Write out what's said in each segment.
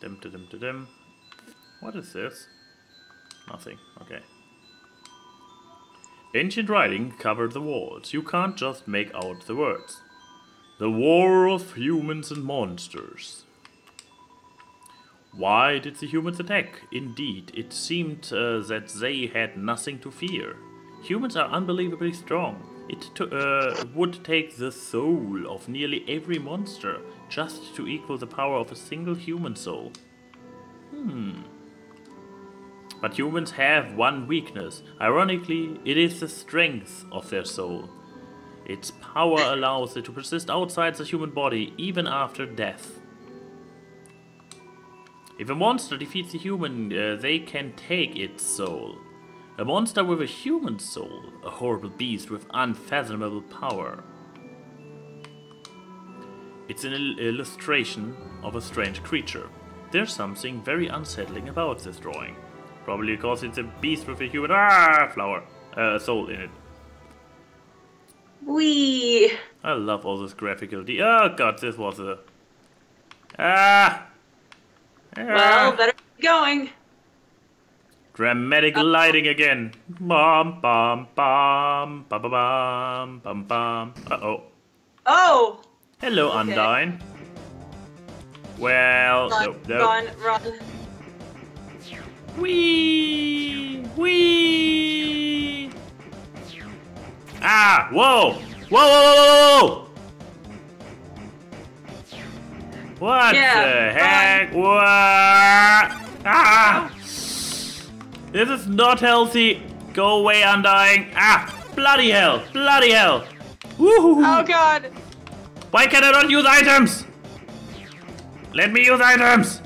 Dim-da-dim-da-dim. What is this? Nothing. Okay. Ancient writing covered the walls. You can't just make out the words. The war of humans and monsters. Why did the humans attack? Indeed, it seemed that they had nothing to fear. Humans are unbelievably strong. It would take the soul of nearly every monster just to equal the power of a single human soul. But humans have one weakness. Ironically, it is the strength of their soul. Its power allows it to persist outside the human body, even after death. If a monster defeats a human, they can take its soul. A monster with a human soul, a horrible beast with unfathomable power. It's an illustration of a strange creature. There's something very unsettling about this drawing. Probably because it's a beast with a human soul in it. Wee. I love all this graphical oh god, this was a... Well, better keep going. Dramatic lighting again. Bum bum bum bum bum bum bum. Oh. Hello, okay. Undyne. Well, run. Wee. Ah! Whoa! Whoa! What the heck? What? Ah! This is not healthy. Go away, Undyne. Ah! Bloody hell! Bloody hell! Woohoo! Oh god! Why can I not use items? Let me use items!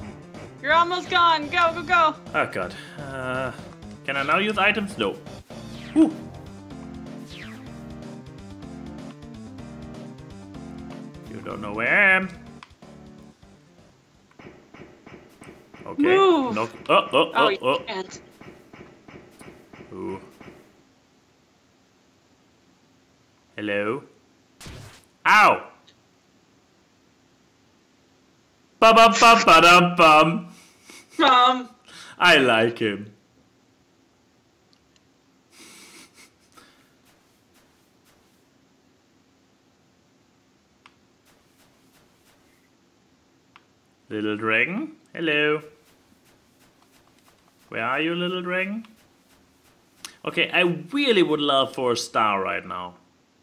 You're almost gone. Go, go, go! Oh god. Can I now use items? No. Woo! You don't know where I am. Okay. Move. No. Oh. You can't. Ooh. Hello. Ow! Bum bum bum bum bum. I like him. Little dragon. Hello. Where are you, little dragon? Okay, I really would love for a star right now.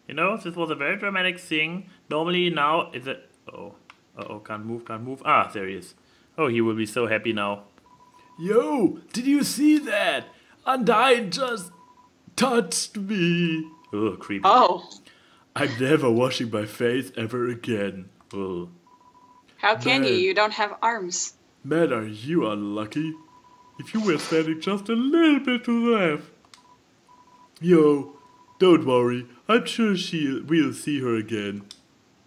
You know, this was a very dramatic thing. Normally now it's a... Uh-oh, can't move. Ah, there he is. Oh, he will be so happy now. Yo, did you see that? Undyne just touched me. Oh, creepy. Oh. I'm never washing my face ever again. Oh. How can you? You don't have arms. Man, are you unlucky? If you were standing just a little bit to the left. Yo, don't worry. I'm sure we'll see her again.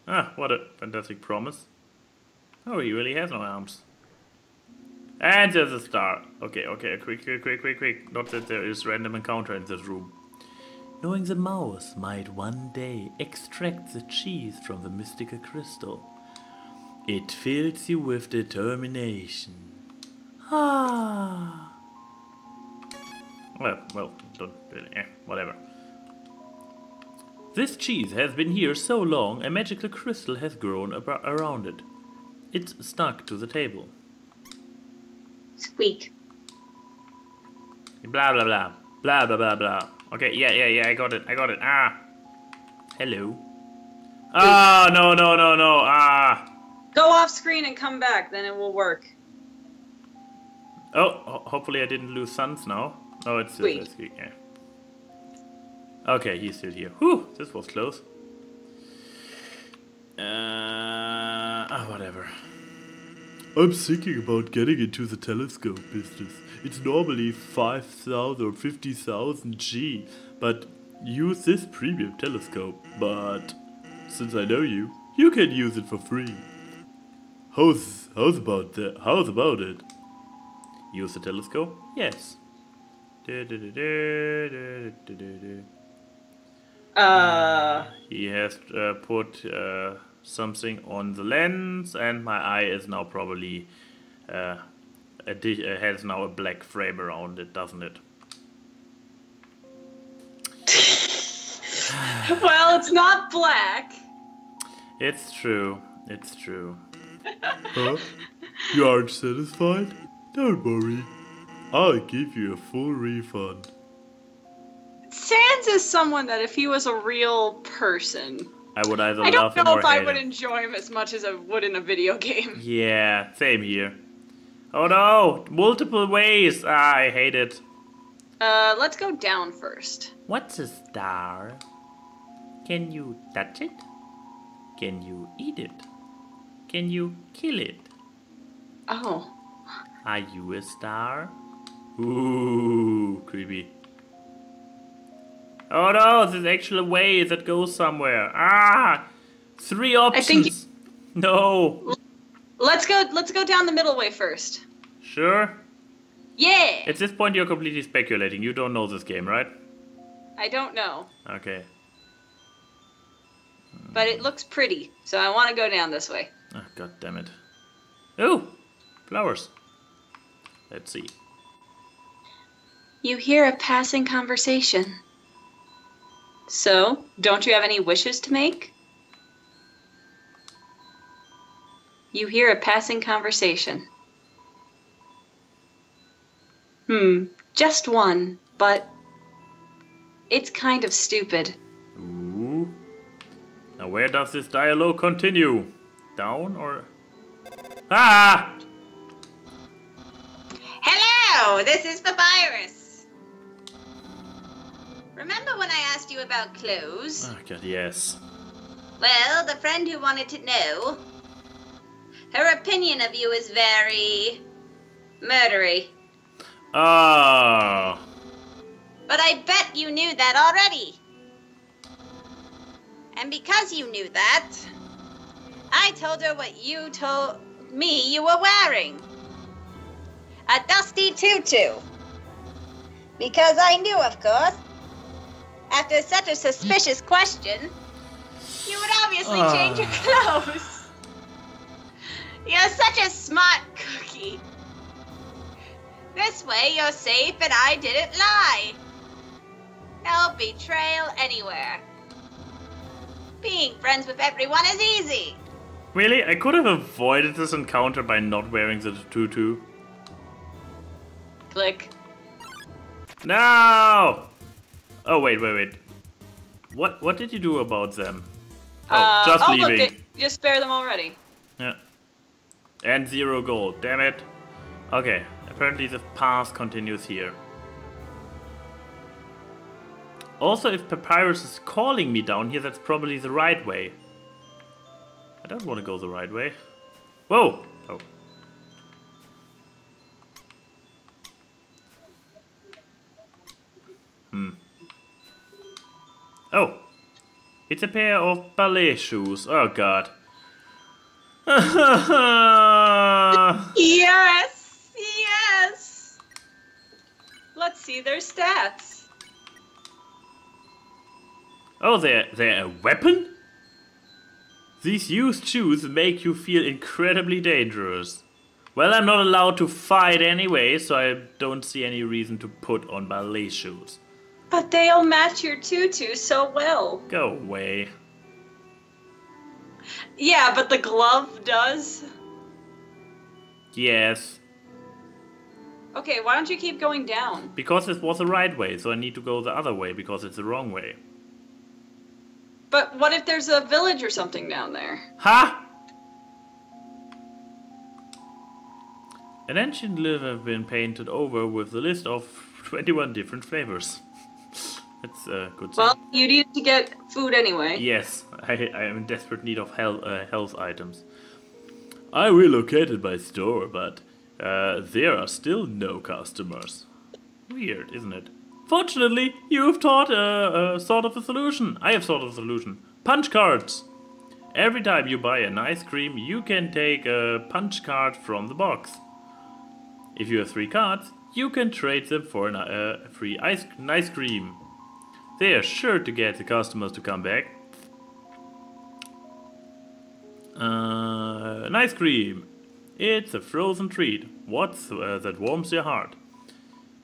Ah, what a fantastic promise. Oh, he really has no arms. And there's a star. Okay, quick. Not that there is random encounter in this room. Knowing the mouse might one day extract the cheese from the mystical crystal. It fills you with determination. Ah. Well, don't really, whatever. This cheese has been here so long, a magical crystal has grown around it. It's stuck to the table. Squeak. Blah, blah, blah. Blah, blah, blah, blah. Okay, yeah, I got it. Ah. Hello. Ah, oh, no. Ah. Go off screen and come back, then it will work. Oh, hopefully I didn't lose Sans now. Oh, it's still squeak, yeah. Okay, he's still here. Whew, this was close. Whatever. I'm thinking about getting into the telescope business. It's normally 5,000 or 50,000 G, but use this premium telescope. But since I know you, you can use it for free. How's about that? How's about it? Use the telescope? Yes. He has put something on the lens and my eye is now probably it has now a black frame around it, doesn't it? Well, it's not black. It's true. It's true. Huh? You aren't satisfied? Don't worry. I'll give you a full refund. Sans is someone that if he was a real person, I would either love him or hate him. I don't know if I would enjoy him as much as I would in a video game. Yeah, same here. Oh no! Multiple ways! Ah, I hate it. Let's go down first. What's a star? Can you touch it? Can you eat it? Can you kill it? Oh. Are you a star? Ooh, creepy. Oh no, there's actually a way that goes somewhere. Ah! Three options. I think no. Let's go down the middle way first. Sure. Yeah! At this point you're completely speculating. You don't know this game, right? I don't know. Okay. But it looks pretty, so I want to go down this way. Oh, God damn it. Ooh! Flowers. Let's see. You hear a passing conversation. So, don't you have any wishes to make? You hear a passing conversation. Hmm, just one, but it's kind of stupid. Ooh. Now where does this dialogue continue? Down or... Ah! Hello, this is Papyrus. Remember when I asked you about clothes? Oh God, yes. Well, the friend who wanted to know, her opinion of you is very... murdery. Oh. But I bet you knew that already. And because you knew that, I told her what you told me you were wearing. A dusty tutu. Because I knew, of course, after such a suspicious question, you would obviously change your clothes. You're such a smart cookie. This way, you're safe and I didn't lie. No betrayal anywhere. Being friends with everyone is easy. Really? I could have avoided this encounter by not wearing the tutu. Click. No! Oh, wait. What did you do about them? Oh, just leaving. Look, just spare them already. Yeah. And 0 gold. Damn it. Okay. Apparently the path continues here. Also, if Papyrus is calling me down here, that's probably the right way. I don't want to go the right way. Whoa! Oh. Hmm. Oh! It's a pair of ballet shoes. Oh God. Yes! Yes! Let's see their stats. Oh, they're a weapon? These used shoes make you feel incredibly dangerous. Well, I'm not allowed to fight anyway, so I don't see any reason to put on ballet shoes. But they'll match your tutu so well. Go away. Yeah, but the glove does. Yes. Okay, why don't you keep going down? Because this was the right way, so I need to go the other way because it's the wrong way. But what if there's a village or something down there? Ha! An ancient live have been painted over with a list of 21 different flavors. That's a good sign. Well, you need to get food anyway. Yes, I am in desperate need of health items. I relocated my store, but... there are still no customers. Weird, isn't it? Fortunately, you've thought of a solution. I have thought of a solution. Punch cards. Every time you buy an ice cream, you can take a punch card from the box. If you have 3 cards, you can trade them for a free ice cream. They are sure to get the customers to come back. An ice cream. It's a frozen treat. What's that warms your heart?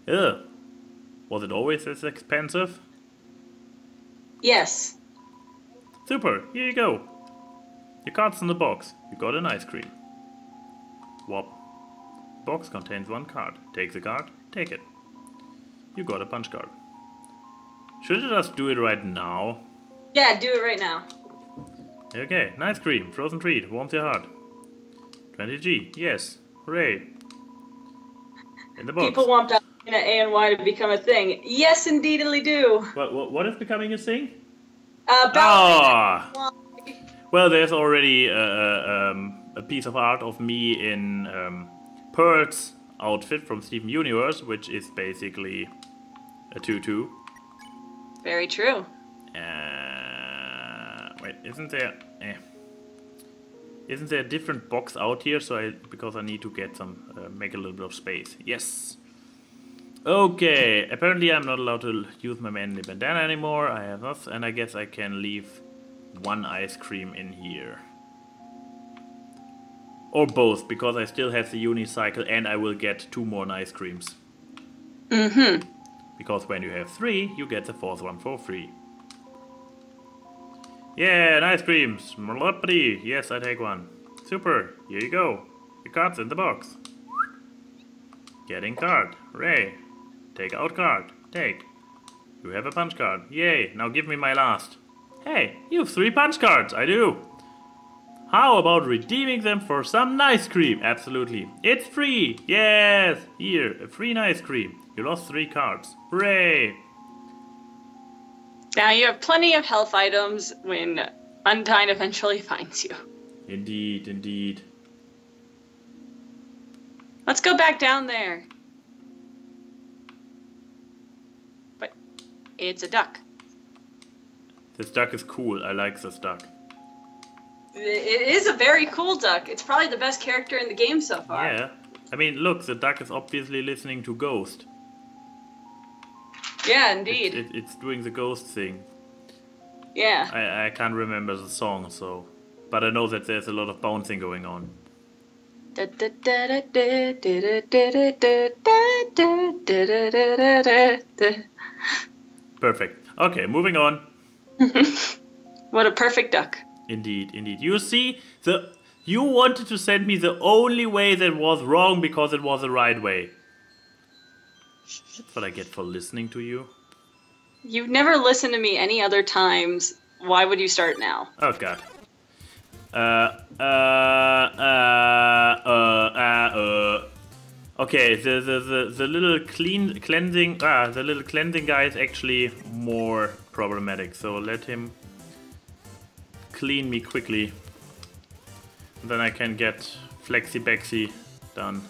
Ugh. Was it always this expensive? Yes. Super, here you go. Your card's in the box. You got an ice cream. Wop. The box contains one card. Take the card, take it. You got a punch card. Should I just do it right now? Yeah, do it right now. Okay, nice cream, frozen treat, warms your heart. 20G, yes, hooray. In the box. People want that in ANY to become a thing. Yes, indeedly do. What is becoming a thing? Well, there's already a piece of art of me in Pearl's outfit from Steven Universe, which is basically a tutu. Very true. Wait, isn't there a different box out here? So because I need to get some, make a little bit of space. Yes. Okay. Apparently, I'm not allowed to use my manly bandana anymore. I have not, and I guess I can leave one ice cream in here, or both, because I still have the unicycle, and I will get 2 more ice creams. Mm-hmm. Because when you have 3, you get the 4th one for free. Yeah, and ice creams. Yes, I take one. Super, here you go. Your card's in the box. Getting card. Hooray. Take out card. Take. You have a punch card. Yay, now give me my last. Hey, you have 3 punch cards. I do. How about redeeming them for some ice cream? Absolutely. It's free. Yes. Here, a free ice cream. You lost 3 cards. Hooray. Now you have plenty of health items when Undyne eventually finds you. Indeed, indeed. Let's go back down there. But it's a duck. This duck is cool. I like this duck. It is a very cool duck. It's probably the best character in the game so far. Yeah. I mean, look, the duck is obviously listening to Ghost. Yeah, indeed. It's doing the ghost thing. Yeah. I can't remember the song, so... But I know that there's a lot of bouncing going on. Perfect. Okay, moving on. What a perfect duck. Indeed, indeed. You see, you wanted to send me the only way that was wrong because it was the right way. That's what I get for listening to you. You've never listened to me any other times. Why would you start now? Oh, God. Okay, the little cleansing... the little cleansing guy is actually more problematic. So let him clean me quickly. Then I can get flexi-bexi done.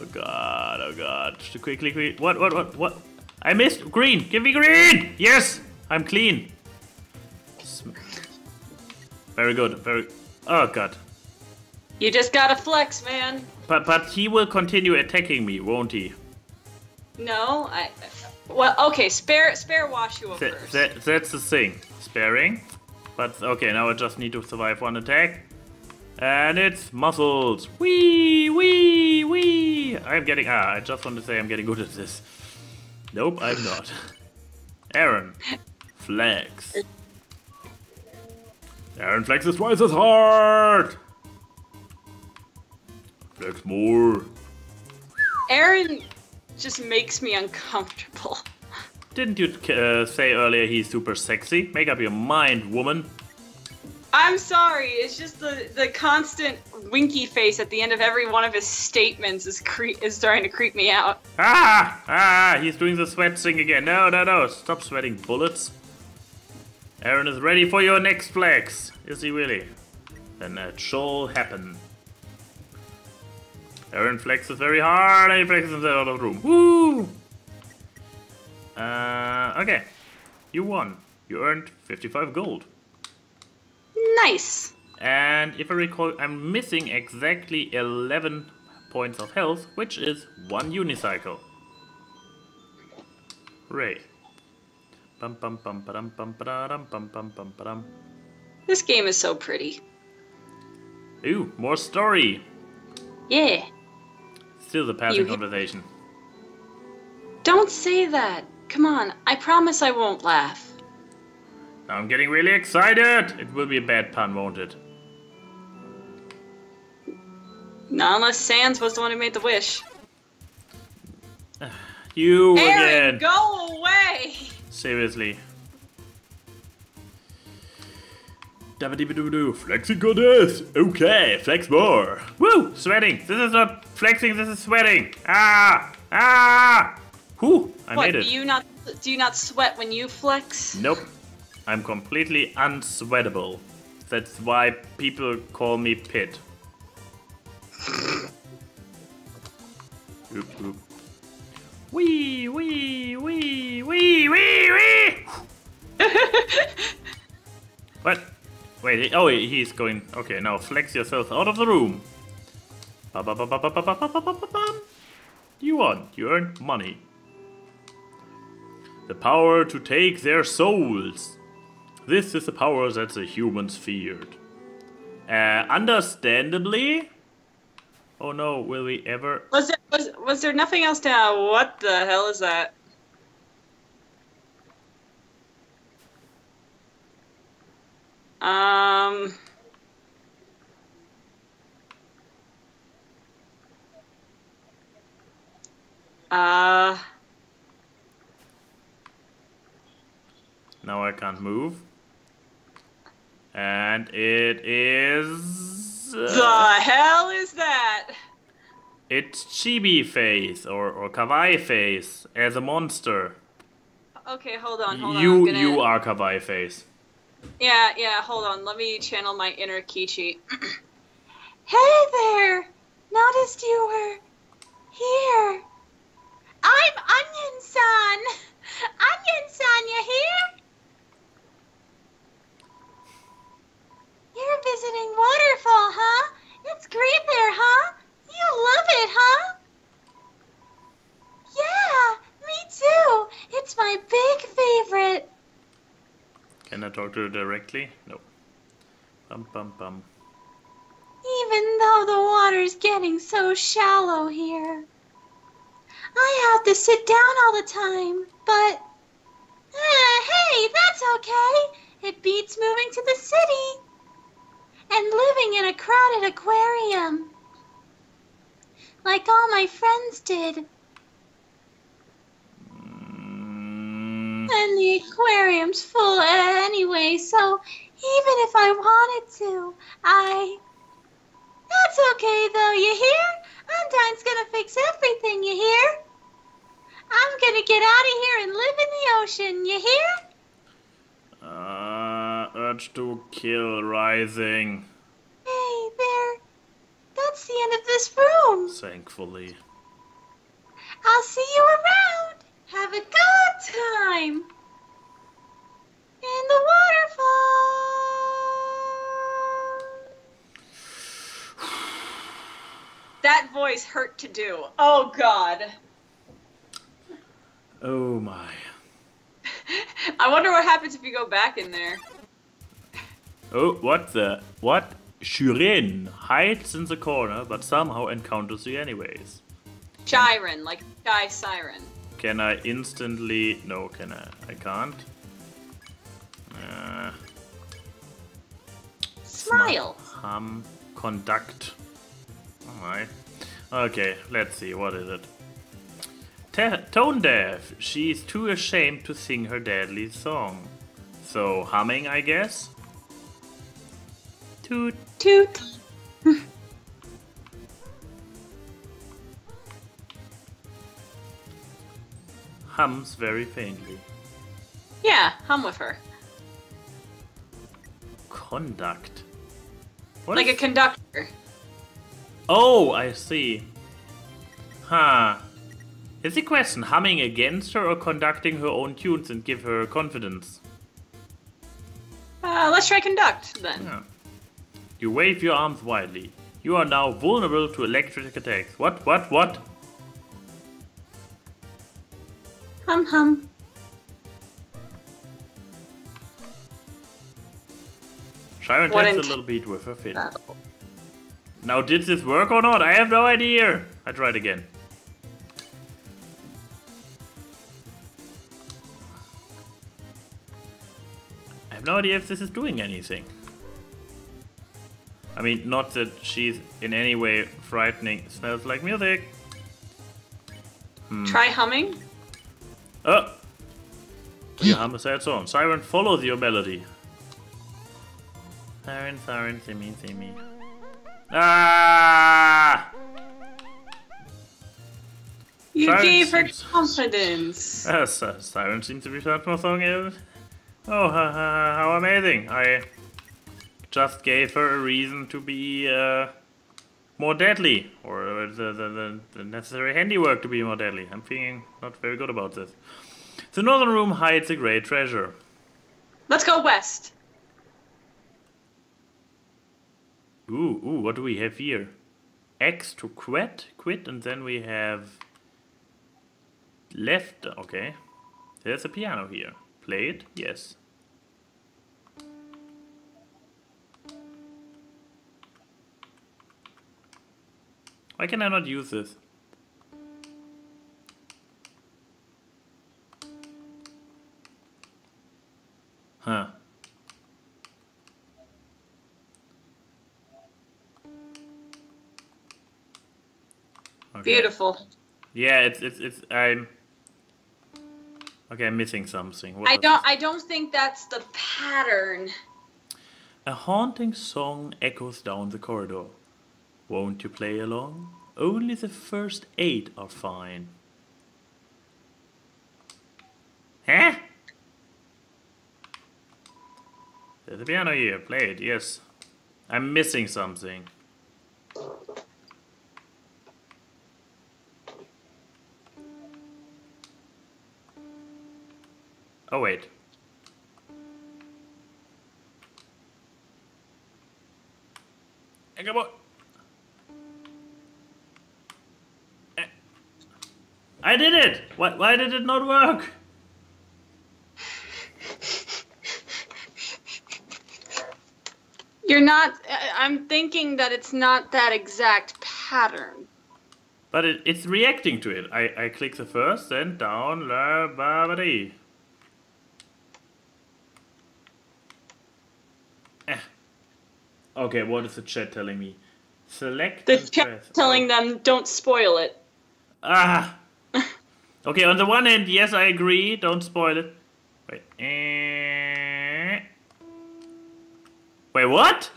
Oh God, oh God. Quickly. What? I missed green. Give me green. Yes, I'm clean. Very good, very. Oh God. You just gotta flex, man. But he will continue attacking me, won't he? No, well, okay, spare Washu first. That's the thing. Sparing. But okay, now I just need to survive one attack. And it's muscles. Wee, wee, wee. I'm getting... I just want to say I'm getting good at this. Nope, I'm not. Aaron. Flex. Aaron flexes twice as hard. Flex more. Aaron just makes me uncomfortable. Didn't you say earlier he's super sexy? Make up your mind, woman. I'm sorry, it's just the constant winky face at the end of every one of his statements is starting to creep me out. He's doing the sweat thing again. No, stop sweating bullets. Aaron is ready for your next flex. Is he really? Then that shall happen. Aaron flexes very hard and he flexes himself out of the room. Woo! Okay. You won. You earned 55 gold. Nice. And if I recall, I'm missing exactly 11 points of health, which is 1 unicycle. Hooray. This game is so pretty. Ooh, more story. Yeah. Still the passing conversation. Don't say that. Come on. I promise I won't laugh. I'm getting really excited. It will be a bad pun, won't it? Not unless Sans was the one who made the wish. You Aaron, again. Go away. Seriously. Dabba-dibba-doo-doo. Flexing goddess. Okay, flex more. Woo! Sweating. This is not flexing. This is sweating. Ah! Ah! Whew! I made it. Do you not sweat when you flex? Nope. I'm completely unsweatable. That's why people call me Pit. Oop, oop. Wee wee wee wee wee wee. What? Wait, oh, he's going. Okay, now flex yourself out of the room. You won. You earned money. The power to take their souls. This is the power that the humans feared. Understandably. Oh no, will we ever... Was there nothing else down? What the hell is that? Now I can't move. And it is... The hell is that? It's Chibi Face or Kawaii Face as a monster. Okay, hold on. You are Kawaii Face. Yeah, hold on. Let me channel my inner Kichi. Hey there! Noticed you were here. I'm Onion-san! Onion-san, you here? You're visiting Waterfall, huh? It's great there, huh? You love it, huh? Yeah, me too. It's my big favorite. Can I talk to her directly? No. Bum, bum, bum. Even though the water's getting so shallow here. I have to sit down all the time, but... hey, that's okay. It beats moving to the city. And living in a crowded aquarium. Like all my friends did. And the aquarium's full anyway, so even if I wanted to, That's okay though, you hear? Undyne's gonna fix everything, you hear? I'm gonna get out of here and live in the ocean, you hear? Urge to kill rising. Hey there. That's the end of this room. Thankfully. I'll see you around. Have a good time. In the waterfall. That voice hurt to do. Oh God. Oh my. I wonder what happens if you go back in there. Oh, what the... What? Shyren hides in the corner, but somehow encounters you anyways. Shyren, like Shy Siren. Can I instantly... No, can I? I can't. Smile. Conduct. Alright. Okay, let's see. What is it? Tone deaf. She is too ashamed to sing her deadly song. So, humming, I guess? Toot toot. Hums very faintly. Yeah, hum with her. Conduct. What? Like a conductor. Oh, I see. Huh. Is the question humming against her or conducting her own tunes and give her confidence? Let's try conduct then. Yeah. You wave your arms wildly. You are now vulnerable to electric attacks. What? Hum hum. Shyren takes a little beat with her fin. Now, did this work or not? I have no idea. I tried again. I have no idea if this is doing anything. I mean, not that she's in any way frightening. Smells like music. Try humming. Oh! You hum a sad song. Shyren, follows your melody. Shyren, Shyren, Simi, Simi. Ah! You Shyren gave her confidence. Yes, Shyren seems to be sad for song. Oh, how amazing. I just gave her a reason to be more deadly. Or the necessary handiwork to be more deadly. I'm feeling not very good about this. The northern room hides a great treasure. Let's go west. Ooh, what do we have here? X to quit, and then we have left. Okay. There's a piano here. Play it? Yes. Why can I not use this? Huh. Okay. Beautiful. Yeah, it's I'm okay, I'm missing something. What I don't think that's the pattern. A haunting song echoes down the corridor. Won't you play along? Only the first 8 are fine. Huh? The piano here, play it, yes. I'm missing something. Oh, wait. Come on. I did it! Why did it not work? You're not, I'm thinking that it's not that exact pattern. But it's reacting to it. I click the first, then down, la, ba, ba, dee. Okay, what is the chat telling me? Select the chat telling them, don't spoil it. Ah! Okay, on the one hand, yes, I agree, don't spoil it. Wait, wait, what?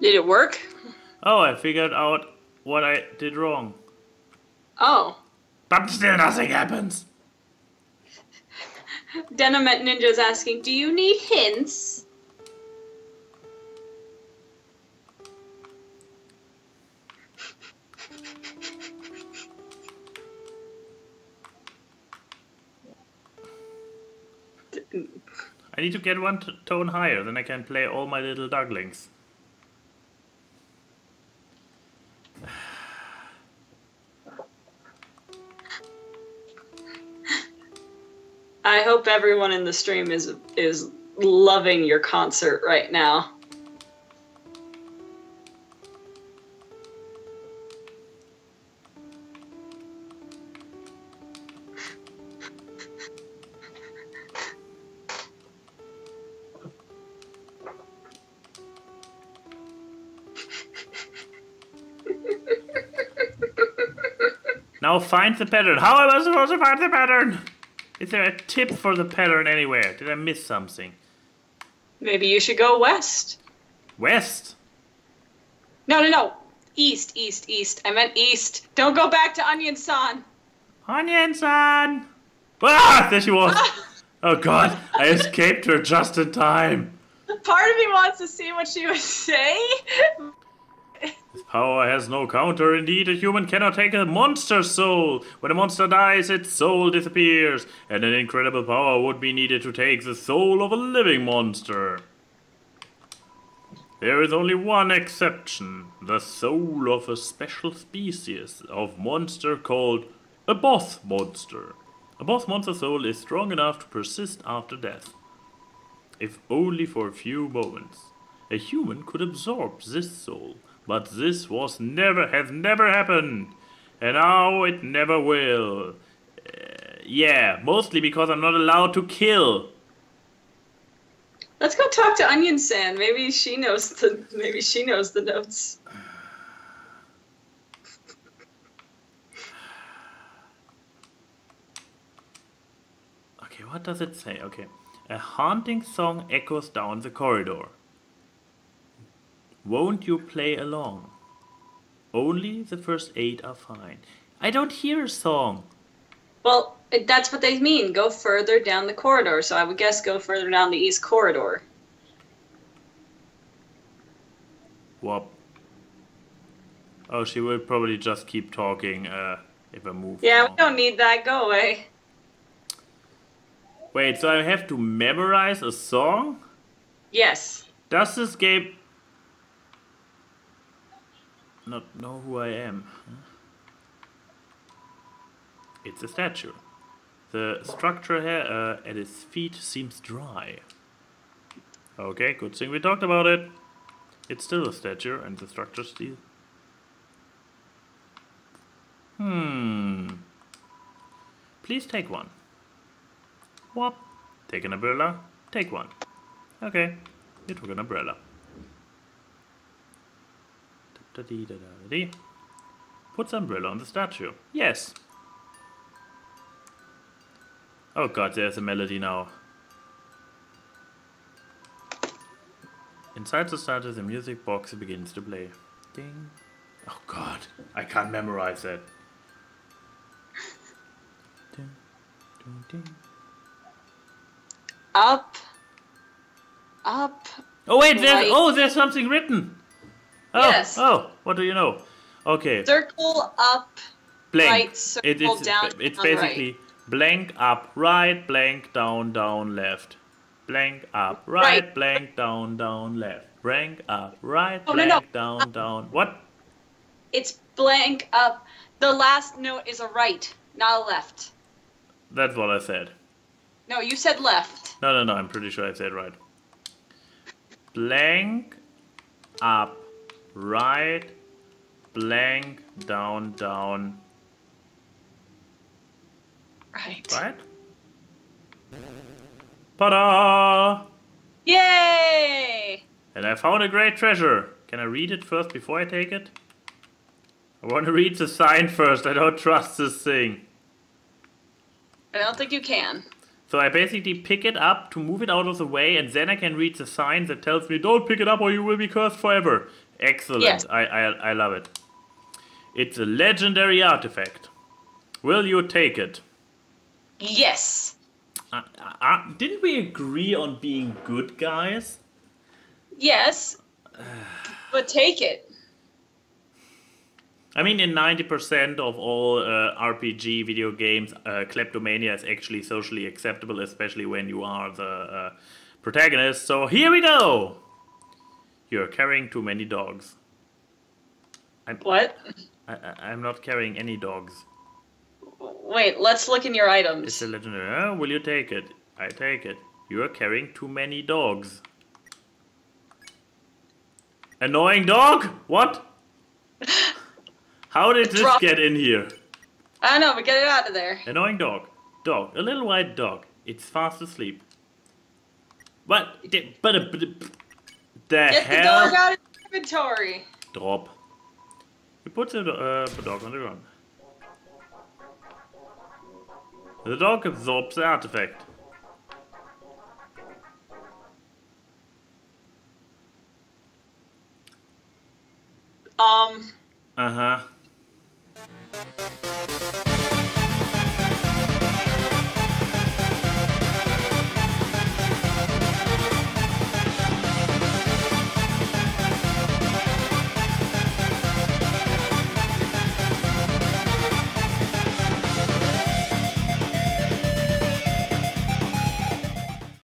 Did it work? Oh, I figured out what I did wrong. Oh. But still nothing happens. Denim at Ninja's asking, do you need hints? I need to get one tone higher, then I can play all my little ducklings. I hope everyone in the stream is loving your concert right now. Now find the pattern. How am I supposed to find the pattern? Is there a tip for the pattern anywhere? Did I miss something? Maybe you should go west. West? No. East, east, east. I meant east. Don't go back to Onion-san. Onion-san! Ah! There she was. Oh, God. I escaped her just in time. Part of me wants to see what she would say. This power has no counter. Indeed, a human cannot take a monster's soul. When a monster dies, its soul disappears, and an incredible power would be needed to take the soul of a living monster. There is only one exception. The soul of a special species of monster called a boss monster. A boss monster soul is strong enough to persist after death, if only for a few moments. a human could absorb this soul. But this has never happened. And now it never will. Yeah, mostly because I'm not allowed to kill. Let's go talk to Onion-san. Maybe she knows the notes. Okay, what does it say? Okay. A haunting song echoes down the corridor. Won't you play along? Only the first 8 are fine. I don't hear a song. Well, that's what they mean. Go further down the corridor. So I would guess go further down the east corridor. Whoop. Oh, she will probably just keep talking if I move. Yeah, we don't need that. Go away. Wait, so I have to memorize a song? Yes. Does this game not know who I am? It's a statue. The structure here at its feet seems dry. Okay, good thing we talked about it. It's still a statue and the structure still. Please take one. Whoop. Take an umbrella. Take one. Okay, you took an umbrella. Put the umbrella on the statue. Yes. Oh god, there's a melody now. Inside the statue, the music box begins to play. Ding. Oh god, I can't memorize that. Ding, ding, ding. Up. Up. Oh wait, there's something written. Oh, yes. Oh, what do you know? Okay. Circle up, blank. Right, circle down. It's basically right. Blank up, right, blank down, down, left. Blank up, right, blank down, down, left. Blank up, right, blank down, down. What? It's blank up. The last note is a right, not a left. That's what I said. No, you said left. No. I'm pretty sure I said right. Blank up. Right, blank, down, down. Right. Ta-da! Yay! And I found a great treasure. Can I read it first before I take it? I want to read the sign first. I don't trust this thing. I don't think you can. So I basically pick it up to move it out of the way, and then I can read the sign that tells me, don't pick it up or you will be cursed forever. Excellent. Yes. I love it. It's a legendary artifact. Will you take it? Yes. Didn't we agree on being good guys? Yes. But take it. I mean, in 90% of all RPG video games, kleptomania is actually socially acceptable, especially when you are the protagonist. So here we go. You're carrying too many dogs. What? I'm not carrying any dogs. Wait, let's look in your items. It's a legendary. Oh, will you take it? I take it. You are carrying too many dogs. Annoying dog? What? How did this get in here? I don't know, but get it out of there. Annoying dog. Dog. A little white dog. It's fast asleep. What? Get the dog out of the inventory. Drop. You put the dog on the ground. The dog absorbs the artifact. Uh-huh.